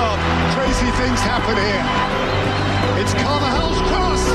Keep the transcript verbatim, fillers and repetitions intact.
Club. Crazy things happen here. It's Carvajal's cross.